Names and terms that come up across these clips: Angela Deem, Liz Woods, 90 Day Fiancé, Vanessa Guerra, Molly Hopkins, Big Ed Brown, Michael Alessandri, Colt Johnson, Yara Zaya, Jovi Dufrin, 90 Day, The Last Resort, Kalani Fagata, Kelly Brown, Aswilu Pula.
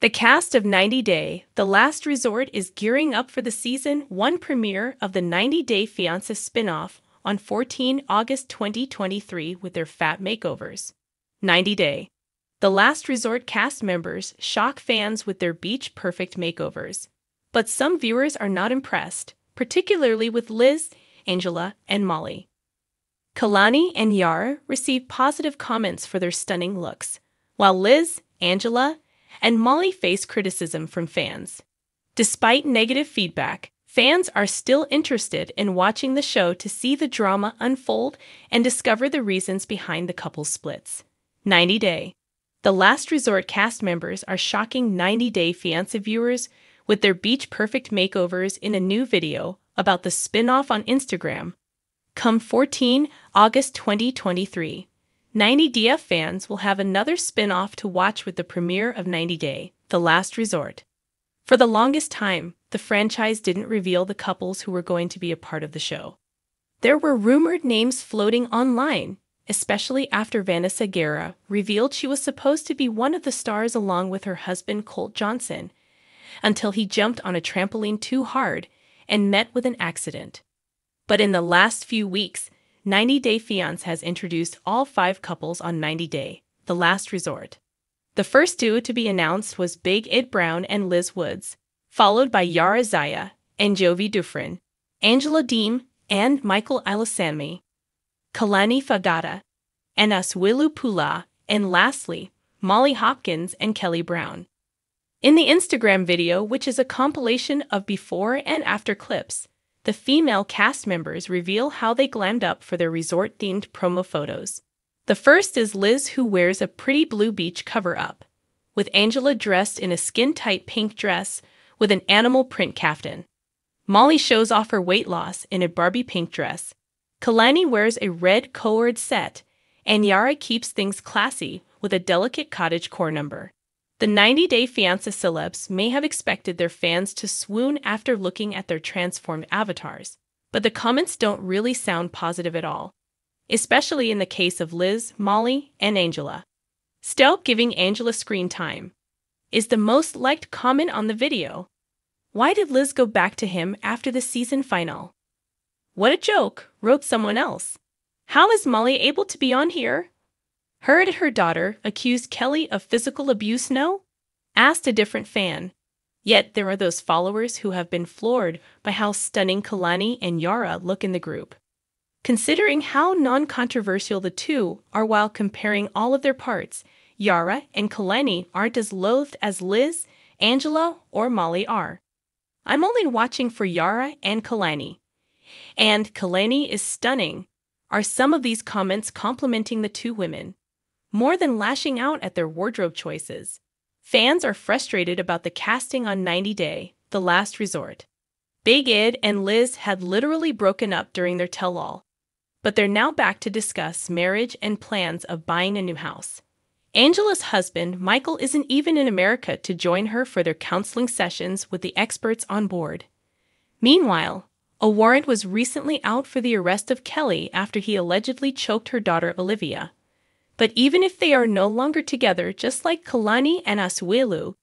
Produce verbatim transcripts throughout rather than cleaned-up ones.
The cast of ninety day, The Last Resort is gearing up for the Season one premiere of the ninety day Fiancé spin-off on the fourteenth of August twenty twenty-three with their fat makeovers. ninety day, The Last Resort cast members shock fans with their beach-perfect makeovers. But some viewers are not impressed, particularly with Liz, Angela, and Molly. Kalani and Yara received positive comments for their stunning looks, while Liz, Angela, and Molly face criticism from fans. Despite negative feedback, fans are still interested in watching the show to see the drama unfold and discover the reasons behind the couple's splits. ninety day, The Last Resort cast members are shocking ninety day Fiancé viewers with their beach-perfect makeovers in a new video about the spin-off on Instagram. Come the fourteenth of August twenty twenty-three. ninety day fans will have another spin-off to watch with the premiere of ninety day, The Last Resort. For the longest time, the franchise didn't reveal the couples who were going to be a part of the show. There were rumored names floating online, especially after Vanessa Guerra revealed she was supposed to be one of the stars along with her husband Colt Johnson, until he jumped on a trampoline too hard and met with an accident. But in the last few weeks, ninety day Fiancé has introduced all five couples on ninety day, The Last Resort. The first duo to be announced was Big Ed Brown and Liz Woods, followed by Yara Zaya and Jovi Dufrin, Angela Deem and Michael Alessandri, Kalani Fagata and Aswilu Pula, and lastly, Molly Hopkins and Kelly Brown. In the Instagram video, which is a compilation of before and after clips, the female cast members reveal how they glammed up for their resort-themed promo photos. The first is Liz, who wears a pretty blue beach cover-up, with Angela dressed in a skin-tight pink dress with an animal print caftan. Molly shows off her weight loss in a Barbie pink dress. Kalani wears a red co-ord set, and Yara keeps things classy with a delicate cottage core number. The ninety day Fiancé celebs may have expected their fans to swoon after looking at their transformed avatars, but the comments don't really sound positive at all, especially in the case of Liz, Molly, and Angela. Still giving Angela screen time is the most liked comment on the video. Why did Liz go back to him after the season finale? What a joke, wrote someone else. How is Molly able to be on here? Heard her daughter accused Kelly of physical abuse, no? Asked a different fan. Yet there are those followers who have been floored by how stunning Kalani and Yara look in the group. Considering how non-controversial the two are while comparing all of their parts, Yara and Kalani aren't as loathed as Liz, Angela, or Molly are. I'm only watching for Yara and Kalani. And Kalani is stunning, are some of these comments complimenting the two women, more than lashing out at their wardrobe choices. Fans are frustrated about the casting on ninety day, The Last Resort. Big Ed and Liz had literally broken up during their tell-all, but they're now back to discuss marriage and plans of buying a new house. Angela's husband, Michael, isn't even in America to join her for their counseling sessions with the experts on board. Meanwhile, a warrant was recently out for the arrest of Kelly after he allegedly choked her daughter Olivia. But even if they are no longer together, just like Kalani and Aswilu,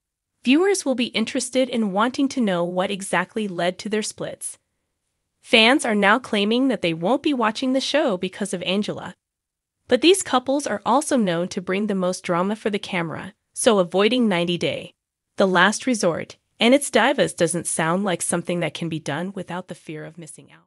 viewers will be interested in wanting to know what exactly led to their splits. Fans are now claiming that they won't be watching the show because of Angela. But these couples are also known to bring the most drama for the camera, so avoiding ninety day, The Last Resort, and its divas doesn't sound like something that can be done without the fear of missing out.